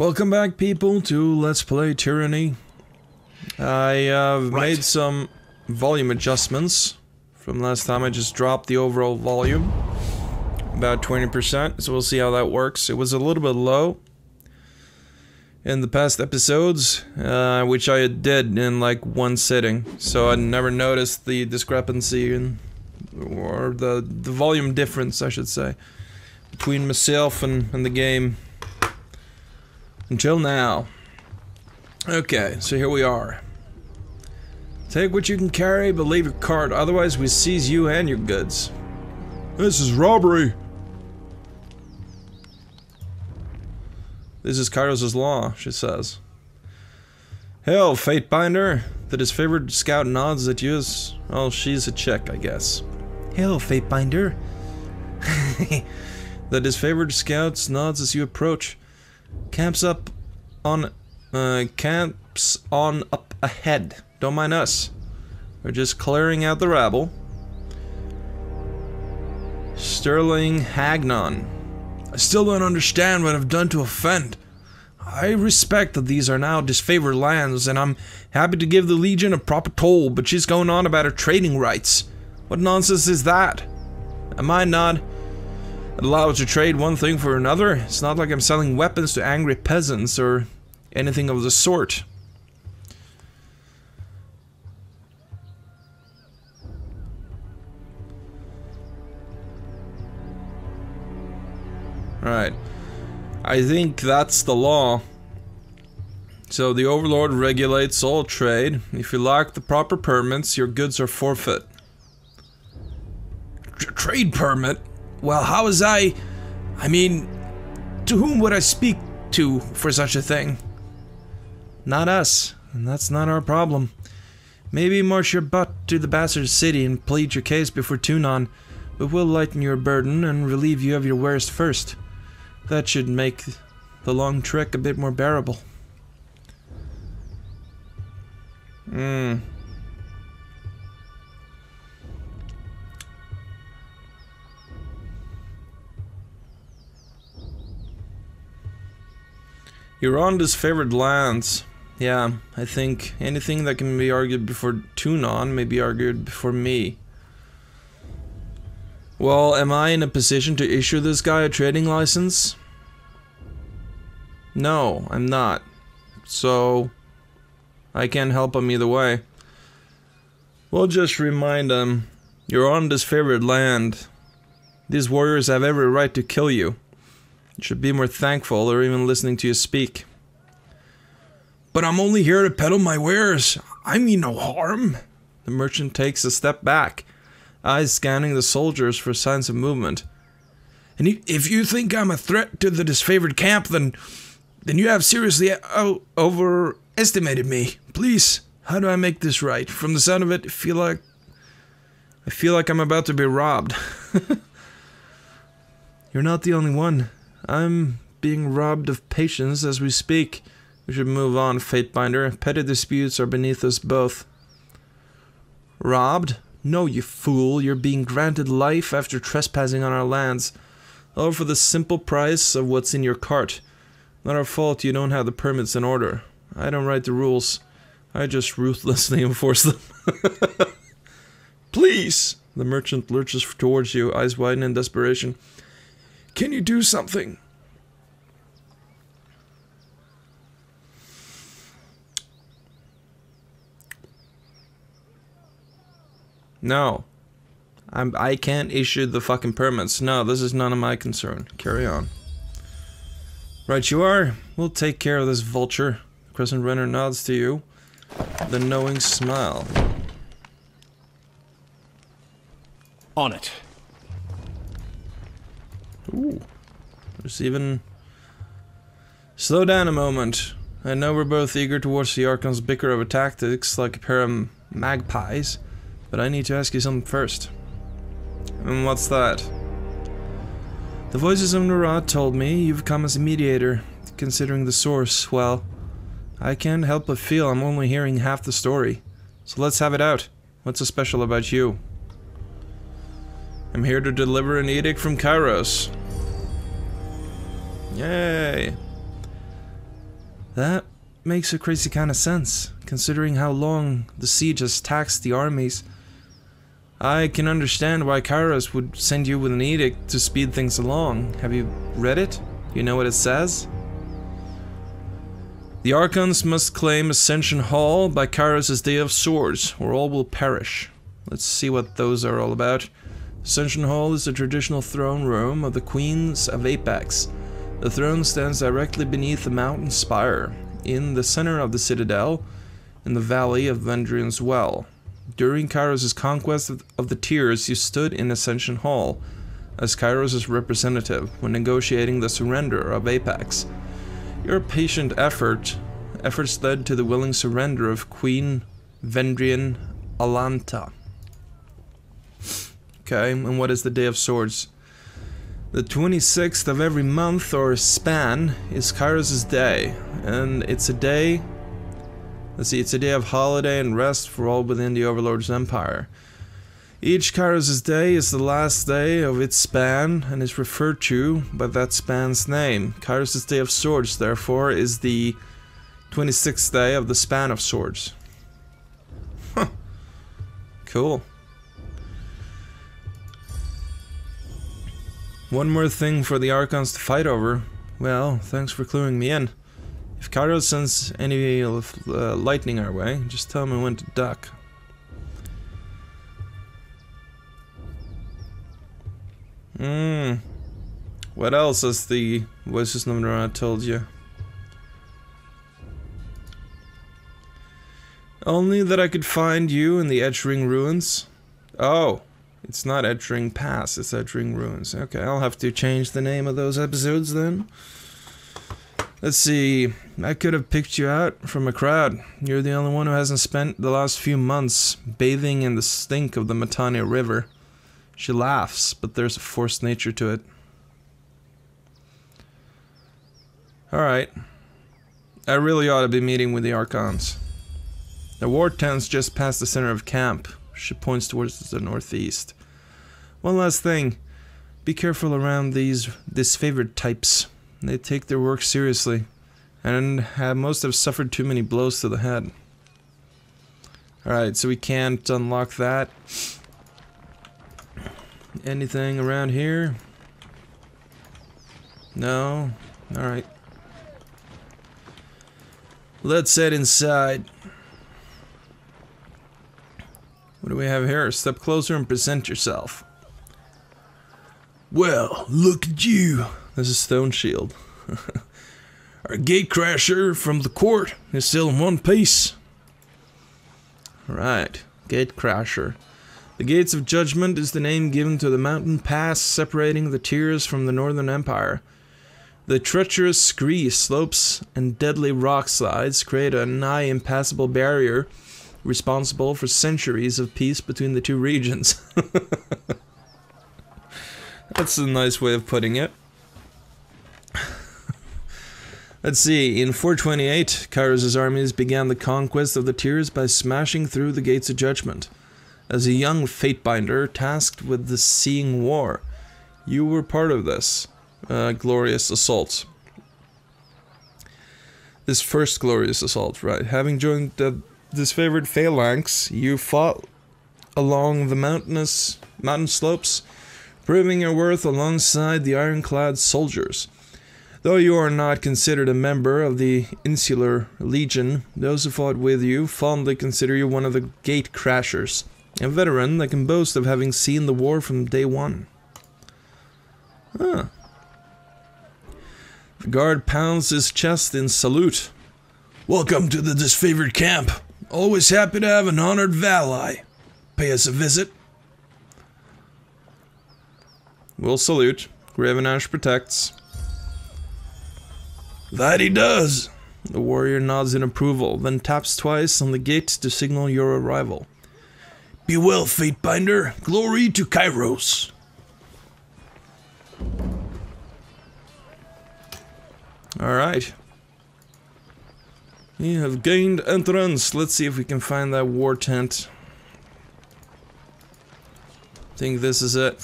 Welcome back, people, to Let's Play Tyranny. I made some volume adjustments from last time. I just dropped the overall volume about 20%, so we'll see how that works. It was a little bit low in the past episodes, which I did in like one sitting, so I never noticed the discrepancy in, or the volume difference, I should say, between myself and the game. Until now. Okay, so here we are. Take what you can carry, but leave your cart, otherwise we seize you and your goods. This is robbery! This is Kairos' law, she says. Hell, Fatebinder, the disfavored scout nods at you as... well, she's a chick, I guess. Hell, Fatebinder. The disfavored scout nods as you approach. Camps on up ahead. Don't mind us. We're just clearing out the rabble. Sterling Hagnon. I still don't understand what I've done to offend. I respect that these are now disfavored lands, and I'm happy to give the Legion a proper toll, but she's going on about her trading rights. What nonsense is that? Am I not allowed to trade one thing for another? It's not like I'm selling weapons to angry peasants or anything of the sort. Right. I think that's the law. So the Overlord regulates all trade. If you lack the proper permits, your goods are forfeit. Trade permit? Well, how is I mean, to whom would I speak to for such a thing? Not us, and that's not our problem. Maybe march your butt to the Bastard City and plead your case before Tunon, but we'll lighten your burden and relieve you of your wares first. That should make the long trek a bit more bearable. You're on disfavored lands. Yeah, I think anything that can be argued before Tunon may be argued before me. Well, am I in a position to issue this guy a trading license? No, I'm not. So, I can't help him either way. We'll just remind him, you're on disfavored land. These warriors have every right to kill you. Should be more thankful or even listening to you speak. But I'm only here to peddle my wares. I mean no harm. The merchant takes a step back, eyes scanning the soldiers for signs of movement. And if you think I'm a threat to the disfavored camp, then you have seriously overestimated me. Please, how do I make this right? From the sound of it, I feel like I'm about to be robbed. You're not the only one. I'm being robbed of patience as we speak. We should move on, Fatebinder. Petty disputes are beneath us both. Robbed? No, you fool. You're being granted life after trespassing on our lands. All for the simple price of what's in your cart. Not our fault you don't have the permits in order. I don't write the rules. I just ruthlessly enforce them. Please! The merchant lurches towards you, eyes widen in desperation. Can you do something? No. I can't issue the fucking permits. No, this is none of my concern. Carry on. Right you are. We'll take care of this vulture. Crescent Renner nods to you. The knowing smile. On it. Ooh, there's even... Slow down a moment. I know we're both eager to watch the Archon's bicker over tactics like a pair of magpies, but I need to ask you something first. And what's that? The Voices of Nerat told me you've come as a mediator, considering the source. Well, I can't help but feel I'm only hearing half the story. So let's have it out. What's so special about you? I'm here to deliver an edict from Kairos. Yay! That makes a crazy kind of sense, considering how long the siege has taxed the armies. I can understand why Kairos would send you with an edict to speed things along. Have you read it? You know what it says? The Archons must claim Ascension Hall by Kairos' Day of Swords, or all will perish. Let's see what those are all about. Ascension Hall is the traditional throne room of the Queens of Apex. The throne stands directly beneath the mountain spire, in the center of the citadel, in the valley of Vendrien's Well. During Kairos' conquest of the Tears, you stood in Ascension Hall as Kairos' representative when negotiating the surrender of Apex. Your patient efforts led to the willing surrender of Queen Vendrien Alanta. Okay, and what is the Day of Swords? The 26th of every month, or span, is Kairos' day, and it's a day... Let's see, it's a day of holiday and rest for all within the Overlord's Empire. Each Kairos' day is the last day of its span, and is referred to by that span's name. Kairos' Day of Swords, therefore, is the 26th day of the Span of Swords. Huh. Cool. One more thing for the Archons to fight over. Well, thanks for cluing me in. If Kairos sends any lightning our way, just tell me when to duck. What else has the Voices of Nerat told you? Only that I could find you in the Edgering Ruins. Oh. It's not Edgering Pass, it's Edgering Ruins. Okay, I'll have to change the name of those episodes then. Let's see. I could have picked you out from a crowd. You're the only one who hasn't spent the last few months bathing in the stink of the Matania River. She laughs, but there's a forced nature to it. Alright. I really ought to be meeting with the Archons. The war tent's just past the center of camp. She points towards the northeast. One last thing. Be careful around these disfavored types. They take their work seriously, and most have suffered too many blows to the head. Alright, so we can't unlock that. Anything around here? No? Alright. Let's head inside. What do we have here? Step closer and present yourself. Well, look at you. This is Stone Shield. Our gatecrasher from the court is still in one piece. Alright, gatecrasher. The Gates of Judgment is the name given to the mountain pass separating the Tears from the Northern Empire. The treacherous scree slopes and deadly rock slides create a nigh impassable barrier responsible for centuries of peace between the two regions. That's a nice way of putting it. Let's see, in 428, Kairos' armies began the conquest of the Tears by smashing through the Gates of Judgment. As a young Fatebinder tasked with the Seeing War, you were part of this glorious assault. This first glorious assault, right. Having joined the disfavored phalanx, you fought along the mountain slopes, proving your worth alongside the ironclad soldiers. Though you are not considered a member of the Insular Legion, those who fought with you fondly consider you one of the Gate Crashers, a veteran that can boast of having seen the war from day one. Huh. The guard pounds his chest in salute. Welcome to the disfavored camp. Always happy to have an honored ally. Pay us a visit. We'll salute. Graven Ash protects. That he does. The warrior nods in approval, then taps twice on the gate to signal your arrival. Be well, Fatebinder. Glory to Kairos. Alright. We have gained entrance. Let's see if we can find that war tent. I think this is it.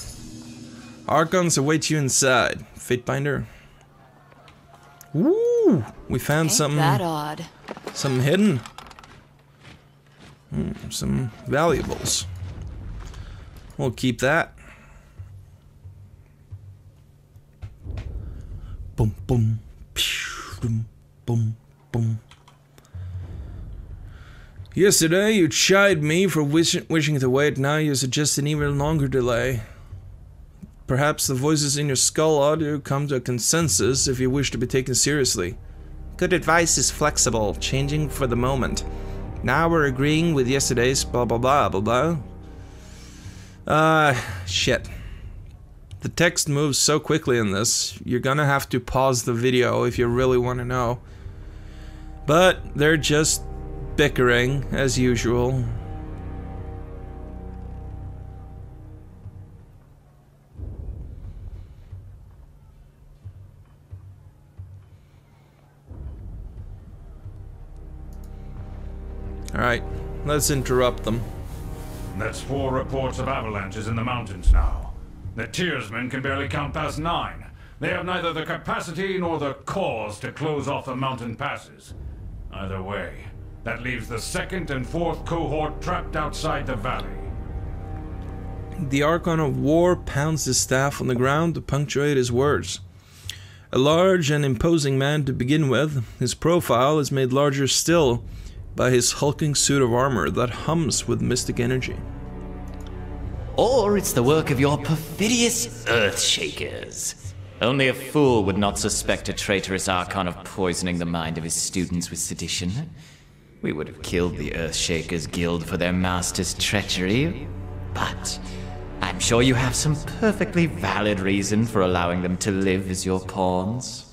Archons await you inside, Fatebinder. Ooh, we found some hidden, some valuables. We'll keep that. Boom, boom, pew, boom, boom, boom. Yesterday you chid me for wishing to wait. Now you suggest an even longer delay. Perhaps the voices in your skull ought to come to a consensus if you wish to be taken seriously. Good advice is flexible, changing for the moment. Now we're agreeing with yesterday's blah blah blah blah blah. Shit. The text moves so quickly in this, you're gonna have to pause the video if you really want to know. But they're just bickering, as usual. Alright, let's interrupt them. That's 4 reports of avalanches in the mountains now. The Tearsmen can barely count past 9. They have neither the capacity nor the cause to close off the mountain passes. Either way, that leaves the 2nd and 4th cohort trapped outside the valley. The Archon of War pounds his staff on the ground to punctuate his words. A large and imposing man to begin with, his profile is made larger still by his hulking suit of armor that hums with mystic energy. Or it's the work of your perfidious Earthshakers. Only a fool would not suspect a traitorous Archon of poisoning the mind of his students with sedition. We would have killed the Earthshakers Guild for their master's treachery, but I'm sure you have some perfectly valid reason for allowing them to live as your pawns.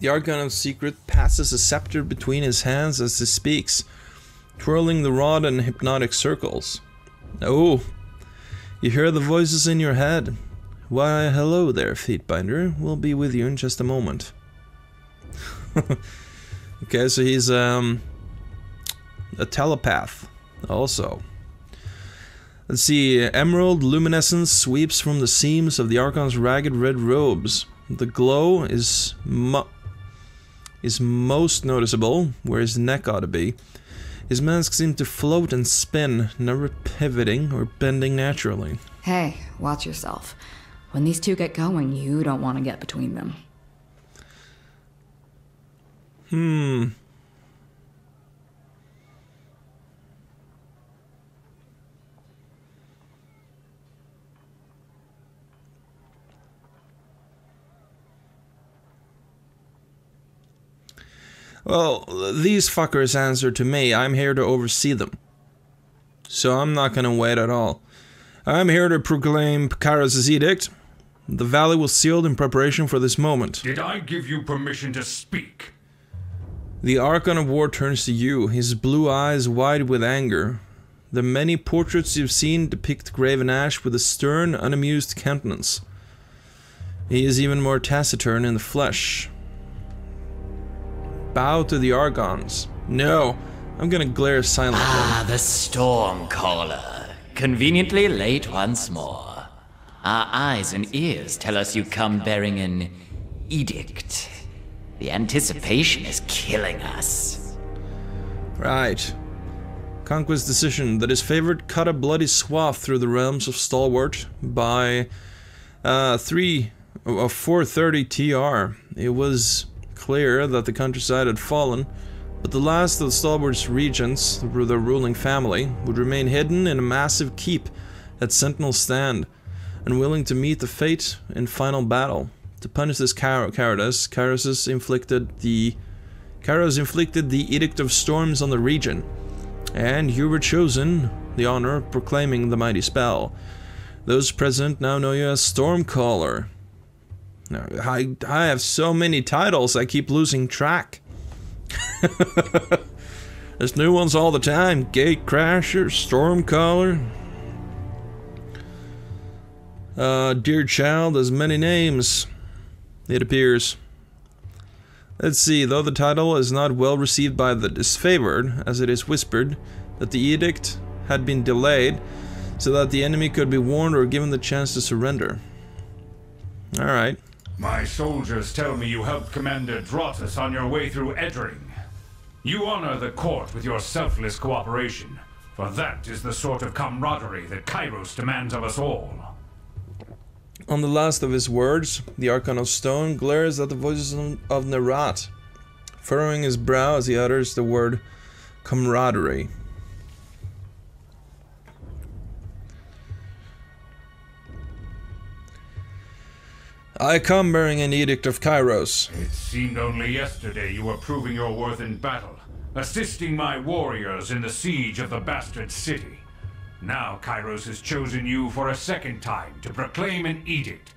The Archon of Secret passes a scepter between his hands as he speaks, twirling the rod in hypnotic circles. Oh, you hear the voices in your head. Why, hello there, Fatebinder. We'll be with you in just a moment. Okay, so he's a telepath also. Let's see, emerald luminescence sweeps from the seams of the Archon's ragged red robes. The glow is most noticeable where his neck ought to be. His mask seemed to float and spin, never pivoting or bending naturally. Hey, watch yourself. When these two get going, you don't want to get between them. Well, these fuckers answer to me. I'm here to oversee them. So I'm not gonna wait at all. I'm here to proclaim Kairos' edict. The valley was sealed in preparation for this moment. Did I give you permission to speak? The Archon of War turns to you, his blue eyes wide with anger. The many portraits you've seen depict Graven Ash with a stern, unamused countenance. He is even more taciturn in the flesh. Bow to the Archons. No, I'm gonna glare silently. Ah, the Stormcaller. Conveniently late once more. Our eyes and ears tell us you come bearing an edict. The anticipation is killing us. Right. Conquest decision that his favorite cut a bloody swath through the realms of Stalwart by 4:30 TR. It was clear that the countryside had fallen, but the last of Stalwart's regents, the ruling family, would remain hidden in a massive keep at Sentinel Stand, unwilling to meet the fate in final battle. To punish this Kairos inflicted the Edict of Storms on the region, and you were chosen the honor of proclaiming the mighty spell. Those present now know you as Stormcaller. No, I have so many titles, I keep losing track. There's new ones all the time. Gatecrasher, Stormcaller. Dear child has many names, it appears. Let's see, though the title is not well received by the disfavored, as it is whispered that the edict had been delayed so that the enemy could be warned or given the chance to surrender. Alright. My soldiers tell me you helped Commander Dratus on your way through Edgering. You honor the court with your selfless cooperation, for that is the sort of camaraderie that Kairos demands of us all. On the last of his words, the Archon of Stone glares at the Voices of Nerat, furrowing his brow as he utters the word camaraderie. I come bearing an Edict of Kairos. It seemed only yesterday you were proving your worth in battle, assisting my warriors in the siege of the Bastard City. Now Kairos has chosen you for a second time to proclaim an edict.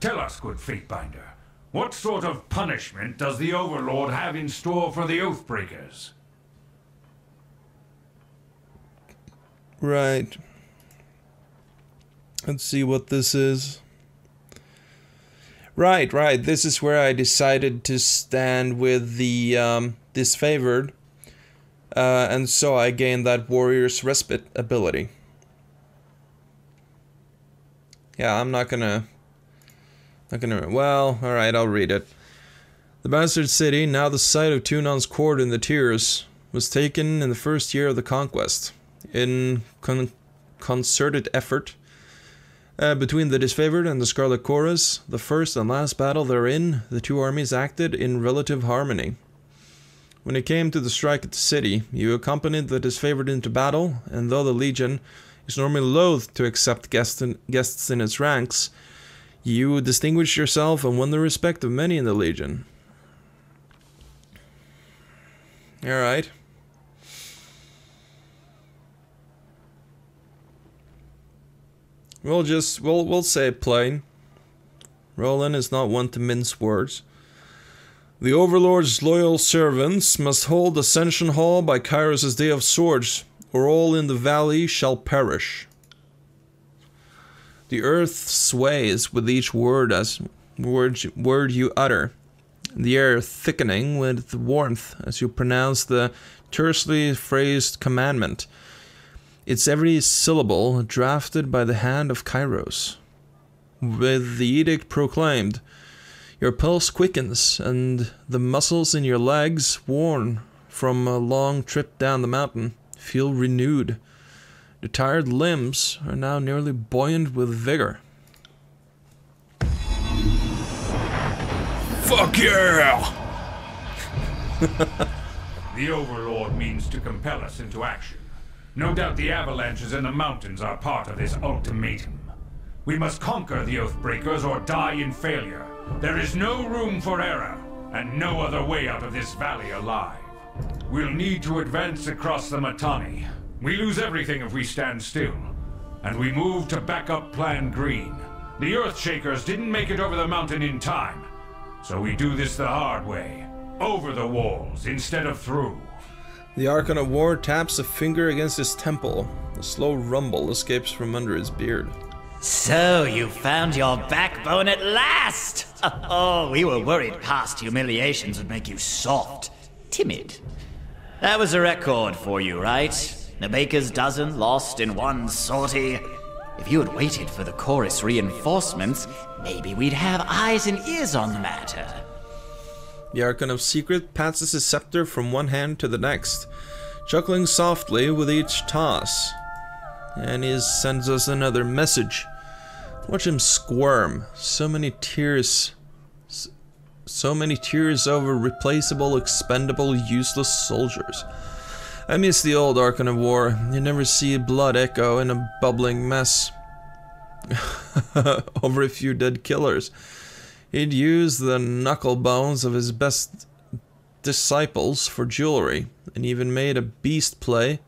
Tell us, good Fatebinder, what sort of punishment does the Overlord have in store for the Oathbreakers? Right. Let's see what this is. Right, this is where I decided to stand with the disfavored, and so I gained that warrior's respite ability. Yeah, I'm not gonna, well, alright, I'll read it. The Bastard City, now the site of Tunon's court in the Tears, was taken in the first year of the conquest. In concerted effort, between the disfavored and the Scarlet Chorus, the first and last battle therein, the two armies acted in relative harmony. When it came to the strike at the city, you accompanied the disfavored into battle, and though the Legion is normally loath to accept guests in its ranks, you distinguished yourself and won the respect of many in the Legion. Alright. We'll say it plain. Roland is not one to mince words. The Overlord's loyal servants must hold Ascension Hall by Kairos' Day of Swords, or all in the valley shall perish. The earth sways with each word you utter, the air thickening with warmth as you pronounce the tersely phrased commandment. It's every syllable drafted by the hand of Kairos. With the edict proclaimed, your pulse quickens and the muscles in your legs, worn from a long trip down the mountain, feel renewed. The tired limbs are now nearly buoyant with vigor. Fuck yeah! The Overlord means to compel us into action. No doubt the avalanches in the mountains are part of this ultimatum. We must conquer the Oathbreakers or die in failure. There is no room for error, and no other way out of this valley alive. We'll need to advance across the Matani. We lose everything if we stand still. And we move to back up Plan Green. The Earthshakers didn't make it over the mountain in time. So we do this the hard way. Over the walls instead of through. The Archon of War taps a finger against his temple. A slow rumble escapes from under his beard. So you found your backbone at last! Oh, we were worried past humiliations would make you soft, timid. That was a record for you, right? The baker's dozen lost in one sortie. If you had waited for the chorus reinforcements, maybe we'd have eyes and ears on the matter. The Archon of Secret passes his scepter from one hand to the next, chuckling softly with each toss. And he sends us another message. Watch him squirm. So many tears over replaceable, expendable, useless soldiers. I miss the old Archon of War. You never see blood echo in a bubbling mess over a few dead killers. He'd use the knuckle bones of his best disciples for jewelry, and even made a breastplate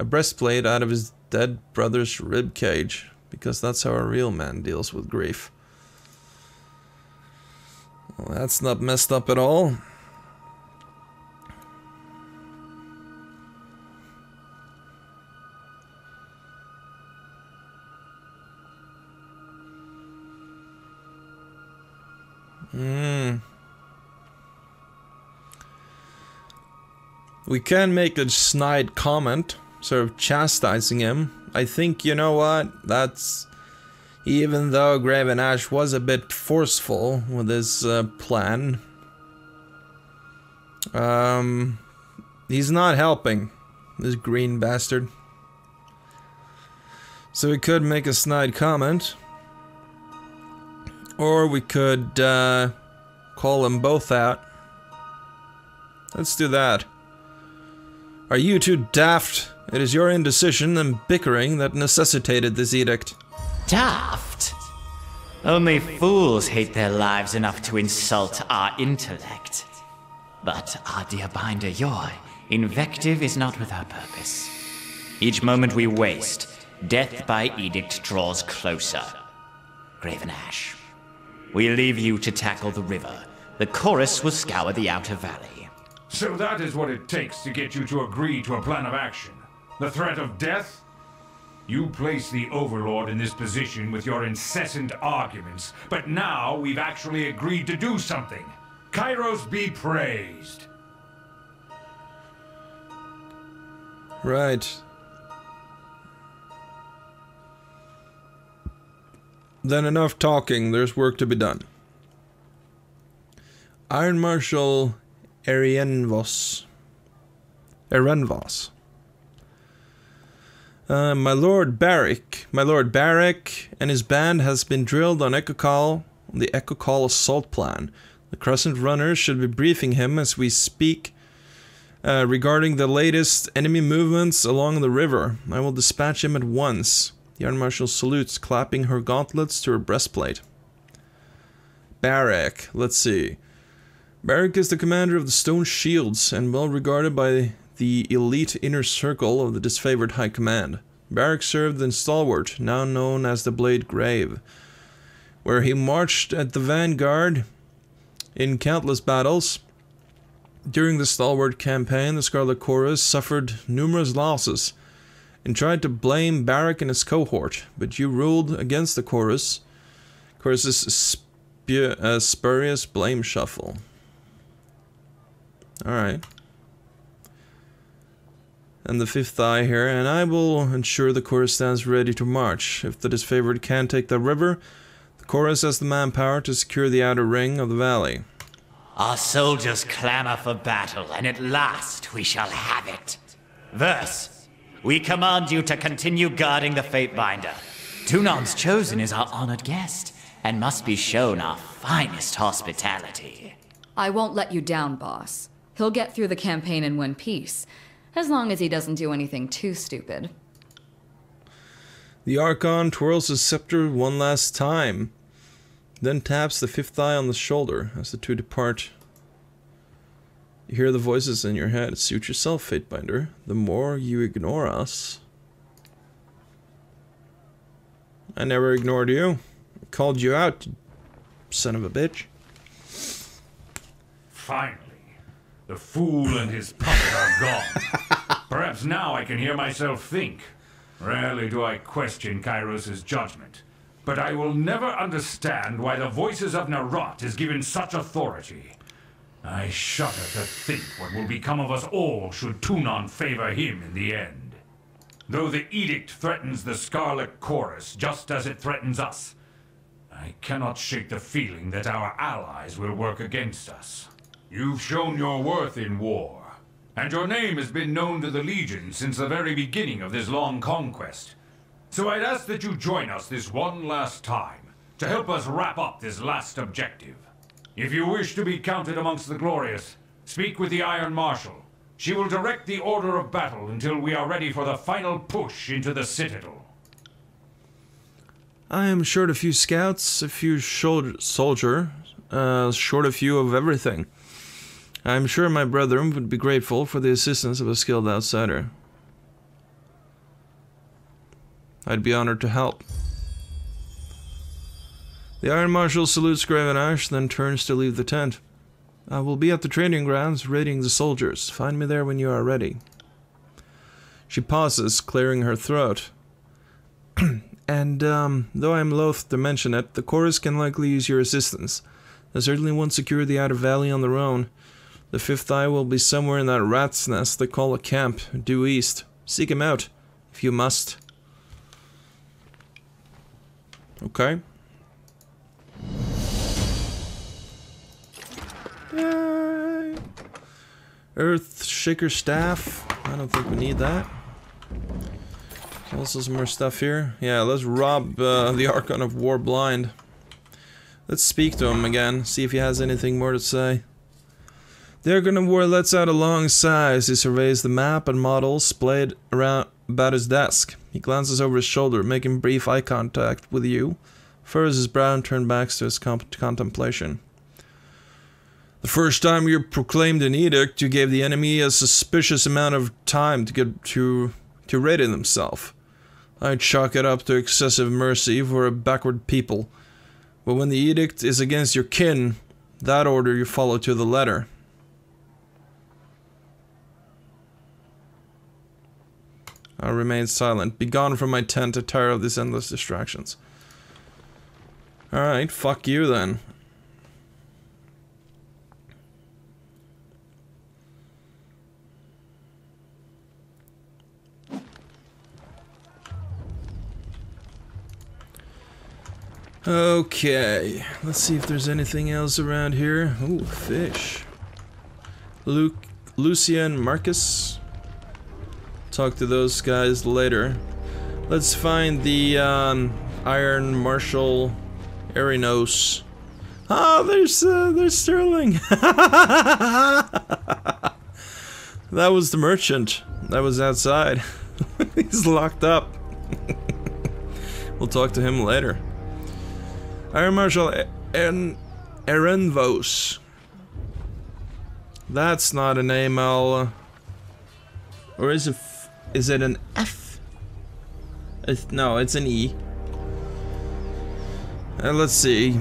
out of his dead brother's ribcage, because that's how a real man deals with grief. Well, that's not messed up at all. We can make a snide comment, sort of chastising him. I think, you know what, that's... even though Graven Ash was a bit forceful with his plan. He's not helping, this green bastard. So we could make a snide comment, or we could call them both out. Let's do that. Are you too daft? It is your indecision and bickering that necessitated this edict. Daft? Only fools hate their lives enough to insult our intellect. But our dear Binder, your invective is not without purpose. Each moment we waste, death by edict draws closer. Graven Ash, we leave you to tackle the river. The chorus will scour the outer valley. So that is what it takes to get you to agree to a plan of action. The threat of death? You place the Overlord in this position with your incessant arguments, but now we've actually agreed to do something. Kairos be praised. Right. Then enough talking, there's work to be done. Iron Marshal Erenyos. My Lord Barik and his band has been drilled on Echo Call, on the Echo Call assault plan. The Crescent Runners should be briefing him as we speak regarding the latest enemy movements along the river. I will dispatch him at once. The Iron Marshal salutes, clapping her gauntlets to her breastplate. Barik, let's see. Barik is the commander of the Stone Shields and well regarded by the elite inner circle of the disfavored High Command. Barik served in Stalwart, now known as the Blade Grave, where he marched at the vanguard in countless battles. During the Stalwart campaign, the Scarlet Chorus suffered numerous losses and tried to blame Barik and his cohort, but you ruled against the Chorus's spurious blame shuffle. Alright. And the Fifth Eye here, and I will ensure the Chorus stands ready to march. If the disfavored can take the river, the Chorus has the manpower to secure the outer ring of the valley. Our soldiers clamor for battle, and at last we shall have it. Verse, we command you to continue guarding the Fatebinder. Tunon's Chosen is our honored guest, and must be shown our finest hospitality. I won't let you down, boss. He'll get through the campaign in one piece, as long as he doesn't do anything too stupid. The Archon twirls his scepter one last time, then taps the Fifth Eye on the shoulder as the two depart. You hear the voices in your head. Suit yourself, Fatebinder. The more you ignore us... I never ignored you. I called you out, you son of a bitch. Fine. The fool and his puppet are gone. Perhaps now I can hear myself think. Rarely do I question Kairos' judgment, but I will never understand why the Voices of Nerat is given such authority. I shudder to think what will become of us all should Tunon favor him in the end. Though the edict threatens the Scarlet Chorus just as it threatens us, I cannot shake the feeling that our allies will work against us. You've shown your worth in war, and your name has been known to the Legion since the very beginning of this long conquest. So I'd ask that you join us this one last time, to help us wrap up this last objective. If you wish to be counted amongst the glorious, speak with the Iron Marshal. She will direct the order of battle until we are ready for the final push into the Citadel. I am short a few scouts, a few short a few of everything. I am sure my brethren would be grateful for the assistance of a skilled outsider. I'd be honored to help. The Iron Marshal salutes Graven Ash, then turns to leave the tent. I will be at the training grounds, raiding the soldiers. Find me there when you are ready. She pauses, clearing her throat. And, though I am loath to mention it, the Chorus can likely use your assistance. I certainly won't secure the outer valley on their own. The Fifth Eye will be somewhere in that rat's nest they call a camp, due east. Seek him out, if you must. Okay. Yay! Earth Shaker Staff. I don't think we need that. Also some more stuff here. Yeah, let's rob the Archon of War blind. Let's speak to him again, see if he has anything more to say. The Archon of War lets out a long sigh as he surveys the map and models splayed around about his desk. He glances over his shoulder, making brief eye contact with you. First, his brow turned back to his contemplation. The first time you proclaimed an edict, you gave the enemy a suspicious amount of time to get to ready themselves. I chalk it up to excessive mercy for a backward people. But when the edict is against your kin, that order you follow to the letter. I remained silent. Begone from my tent, to tire of these endless distractions. Alright, fuck you then. Okay, let's see if there's anything else around here. Ooh, fish. Lucian Marcus. Talk to those guys later. Let's find the Iron Marshal Erenyos. Oh, there's Sterling. That was the merchant that was outside. He's locked up. We'll talk to him later. Iron Marshal Erenyos. That's not a name I'll... or is it an F? No, it's an E. And let's see.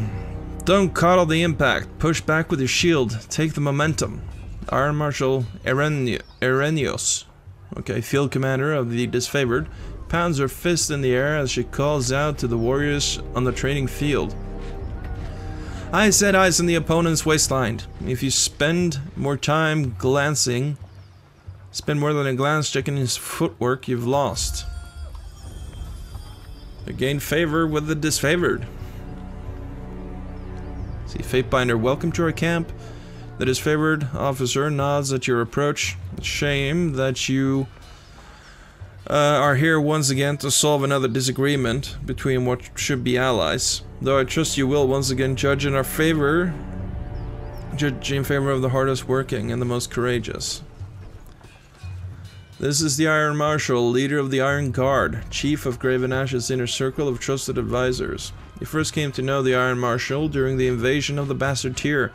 Don't coddle the impact. Push back with your shield. Take the momentum. Iron Marshal Erenyos. Okay, field commander of the disfavored. Pounds her fist in the air as she calls out to the warriors on the training field. I set eyes on the opponent's waistline. If you spend more time glancing, spend more than a glance checking his footwork, you've lost. You gain favor with the disfavored. See, Fatebinder, welcome to our camp. The disfavored officer nods at your approach. Shame that you are here once again to solve another disagreement between what should be allies. Though I trust you will once again judge in our favor, judge in favor of the hardest working and the most courageous. This is the Iron Marshal, leader of the Iron Guard, chief of Graven Ash's inner circle of trusted advisors. You first came to know the Iron Marshal during the invasion of the Bastard Tier.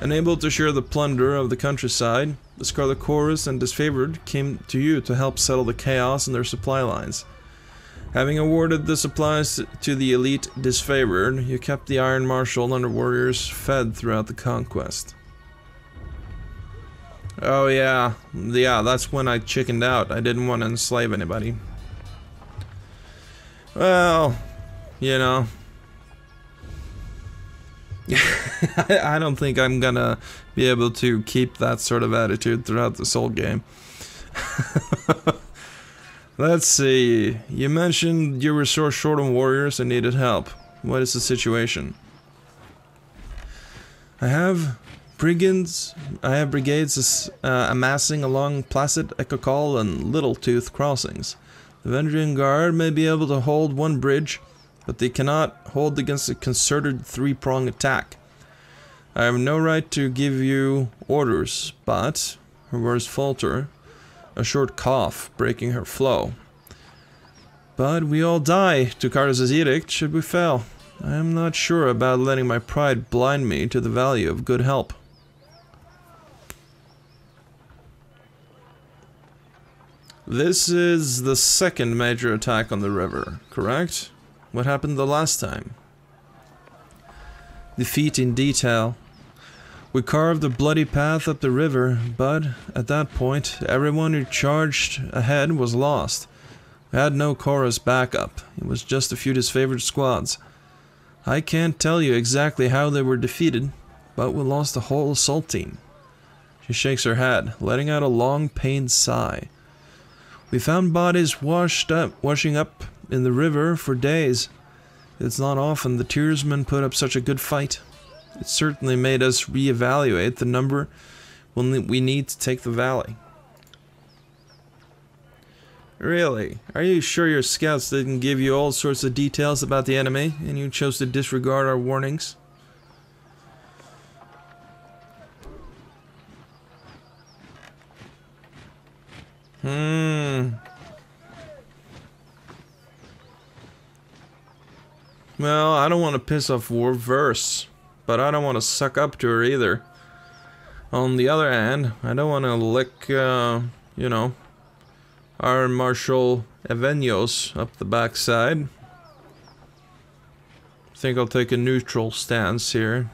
Unable to share the plunder of the countryside, the Scarlet Chorus and Disfavored came to you to help settle the chaos in their supply lines. Having awarded the supplies to the elite Disfavored, you kept the Iron Marshal and her warriors fed throughout the conquest. Oh yeah, that's when I chickened out. I didn't want to enslave anybody. Well, you know... I don't think I'm gonna be able to keep that sort of attitude throughout this whole game. Let's see. You mentioned you were short on warriors and needed help. What is the situation? I have brigades amassing along Placid, Echo Call, and Little-Tooth crossings. The Vendrien Guard may be able to hold one bridge, but they cannot hold against a concerted three-prong attack. I have no right to give you orders, but... Her words falter, a short cough breaking her flow. But we all die to Kairos' edict should we fail. I am not sure about letting my pride blind me to the value of good help. This is the second major attack on the river, correct? What happened the last time? Defeat in detail. We carved a bloody path up the river, but at that point, everyone who charged ahead was lost. We had no chorus backup. It was just a few disfavored squads. I can't tell you exactly how they were defeated, but we lost the whole assault team. She shakes her head, letting out a long, pained sigh. We found bodies washing up in the river for days. It's not often the Tearsmen put up such a good fight. It certainly made us reevaluate the number we need to take the valley. Really? Are you sure your scouts didn't give you all sorts of details about the enemy, and you chose to disregard our warnings? Well, I don't want to piss off Verse, but I don't want to suck up to her either. On the other hand, I don't want to lick, you know, Iron Marshal Erenyos up the backside. I think I'll take a neutral stance here.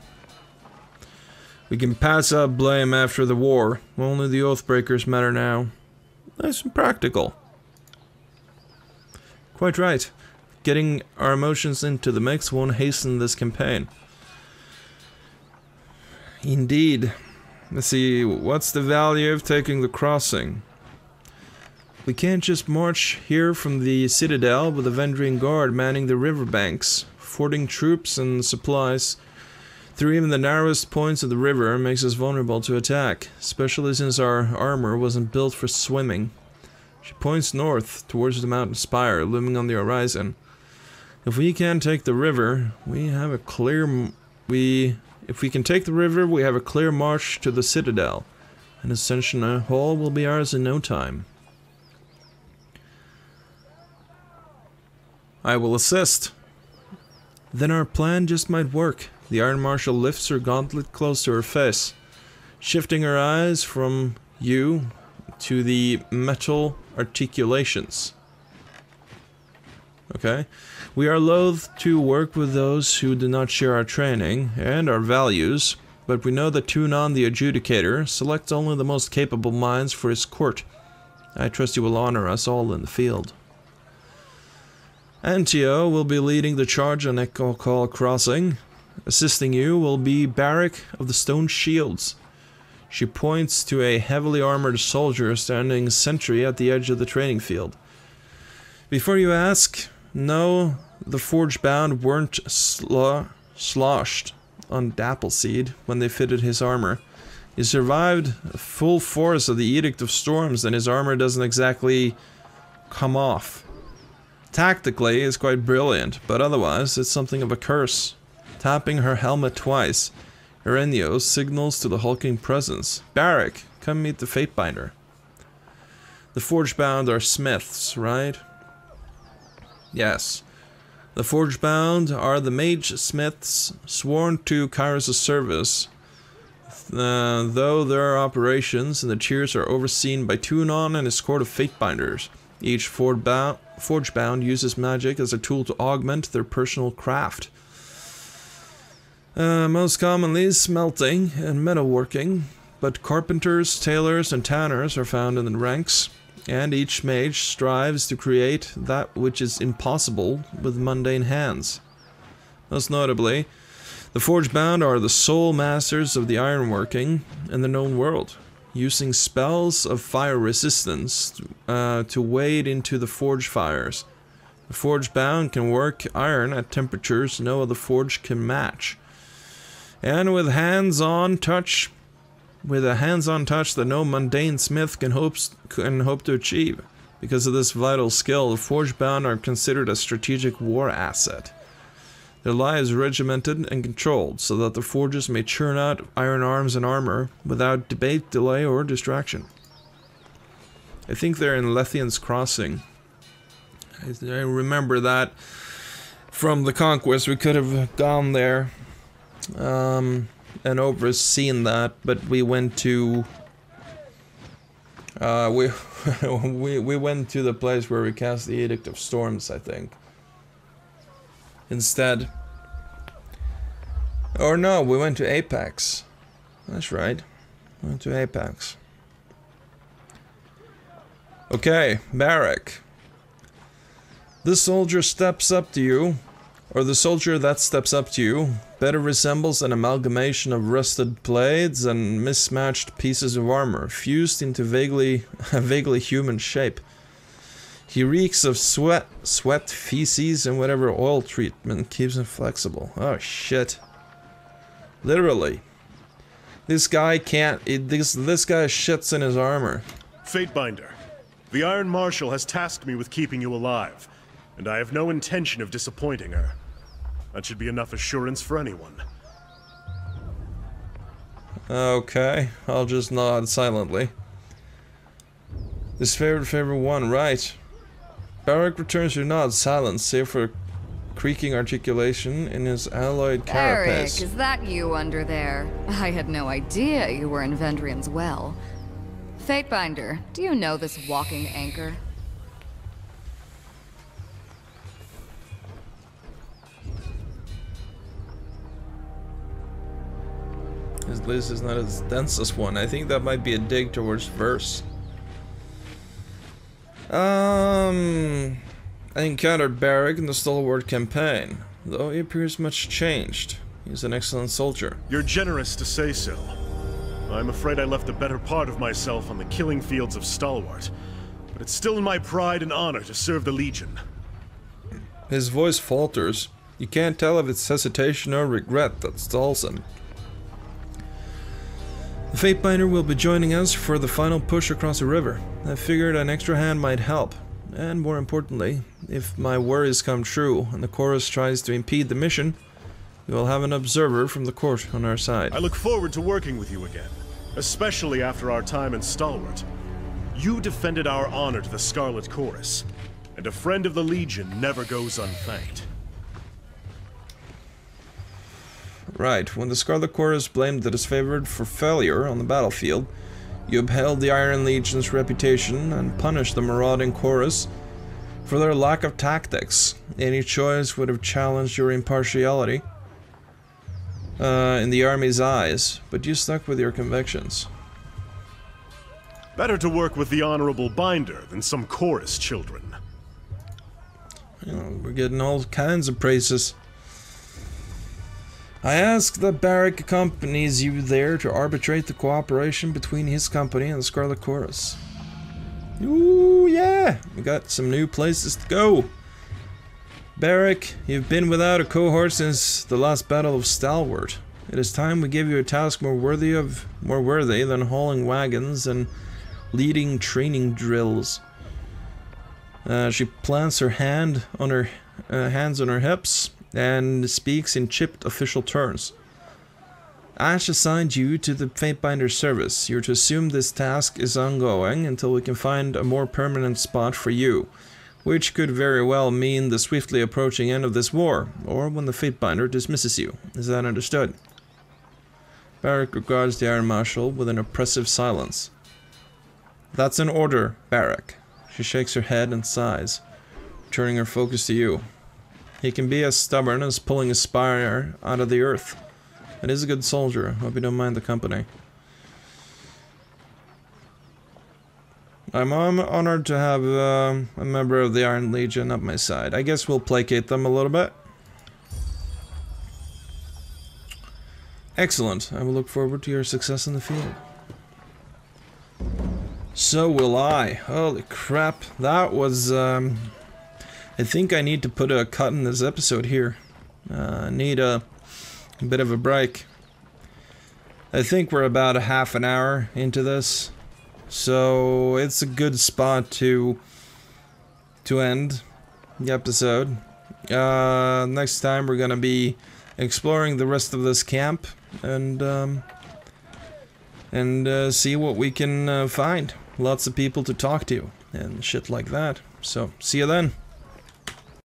We can pass up blame after the war. Only the Oathbreakers matter now. Nice and practical. Quite right. Getting our emotions into the mix won't hasten this campaign. Indeed. Let's see, what's the value of taking the crossing? We can't just march here from the citadel with the Vendrien Guard manning the riverbanks. Fording troops and supplies through even the narrowest points of the river makes us vulnerable to attack, especially since our armor wasn't built for swimming. She points north, towards the mountain spire, looming on the horizon. If we can take the river, we have a clear march to the citadel, and Ascension Hall will be ours in no time. I will assist. Then our plan just might work. The Iron Marshal lifts her gauntlet close to her face, shifting her eyes from you to the metal articulations. Okay. We are loath to work with those who do not share our training and our values, but we know that Tunon the Adjudicator selects only the most capable minds for his court. I trust you will honor us all in the field. Antio will be leading the charge on Echo Call Crossing. Assisting you will be Barik of the Stone Shields. She points to a heavily armored soldier standing sentry at the edge of the training field. Before you ask, no, the Forgebound weren't sloshed on Dappleseed when they fitted his armor. He survived full force of the Edict of Storms, and his armor doesn't exactly come off. Tactically, it's quite brilliant, but otherwise, it's something of a curse. Tapping her helmet twice, Erenyos signals to the hulking presence. Barik, come meet the Fatebinder. The Forgebound are smiths, right? Yes. The Forgebound are the mage smiths sworn to Kairos' service, though their operations and the Tears are overseen by Tunon and his court of Fatebinders. Each Forgebound uses magic as a tool to augment their personal craft. Most commonly smelting and metalworking, but carpenters, tailors, and tanners are found in the ranks, and each mage strives to create that which is impossible with mundane hands. Most notably, the Forgebound are the sole masters of the ironworking in the known world, using spells of fire resistance to wade into the forge fires. The Forgebound can work iron at temperatures no other forge can match. And with a hands-on touch that no mundane smith can hope to achieve. Because of this vital skill, the Forgebound are considered a strategic war asset. Their lives regimented and controlled, so that the forges may churn out iron arms and armor without debate, delay, or distraction. I think they're in Lethian's Crossing. I remember that from the Conquest. We could have gone there and overseen that, but we went to we went to the place where we cast the Edict of Storms, I think, instead. Or no, we went to Apex. That's right, we went to Apex. Okay, Barik. This soldier steps up to you, or the soldier that steps up to you, better resembles an amalgamation of rusted blades and mismatched pieces of armor, fused into a vaguely human shape. He reeks of sweat, feces, and whatever oil treatment keeps him flexible. Oh shit. Literally. This guy can't, this guy shits in his armor. Fatebinder, the Iron Marshal has tasked me with keeping you alive, and I have no intention of disappointing her. That should be enough assurance for anyone. Okay, I'll just nod silently. This favorite one, right. Barik returns your nod silent, save for creaking articulation in his alloyed carapace. Barik, is that you under there? I had no idea you were in Vendrien's Well. Fatebinder, do you know this walking anchor? His list is not as dense as one. I think that might be a dig towards Verse. I encountered Barik in the Stalwart campaign, though he appears much changed. He's an excellent soldier. You're generous to say so. I'm afraid I left the better part of myself on the killing fields of Stalwart, but it's still my pride and honor to serve the Legion. His voice falters. You can't tell if it's hesitation or regret that stalls him. The Fatebinder will be joining us for the final push across the river. I figured an extra hand might help. And more importantly, if my worries come true and the Chorus tries to impede the mission, we will have an observer from the court on our side. I look forward to working with you again, especially after our time in Stalwart. You defended our honor to the Scarlet Chorus, and a friend of the Legion never goes unthanked. Right, when the Scarlet Chorus blamed the disfavored for failure on the battlefield, you upheld the Iron Legion's reputation and punished the marauding Chorus for their lack of tactics. Any choice would have challenged your impartiality in the army's eyes, but you stuck with your convictions. Better to work with the Honorable Binder than some Chorus children. You know, we're getting all kinds of praises. I ask that Barik accompanies you there to arbitrate the cooperation between his company and the Scarlet Chorus. Ooh, yeah! We got some new places to go! Barik, you've been without a cohort since the last Battle of Stalwart. It is time we give you a task more worthy than hauling wagons and leading training drills. She plants her hands on her hips and speaks in chipped official terms. Ash assigned you to the Fatebinder service. You're to assume this task is ongoing until we can find a more permanent spot for you, which could very well mean the swiftly approaching end of this war, or when the Fatebinder dismisses you. Is that understood? Barik regards the Iron Marshal with an oppressive silence. That's an order, Barik. She shakes her head and sighs, turning her focus to you. He can be as stubborn as pulling a spire out of the earth. It is a good soldier. Hope you don't mind the company. I'm honored to have a member of the Iron Legion at my side. I guess we'll placate them a little bit. Excellent. I will look forward to your success in the field. So will I. Holy crap. That was... I think I need to put a cut in this episode here. I need a bit of a break. I think we're about a half an hour into this, so it's a good spot to end the episode. Next time we're gonna be exploring the rest of this camp and see what we can find. Lots of people to talk to and shit like that. So see you then.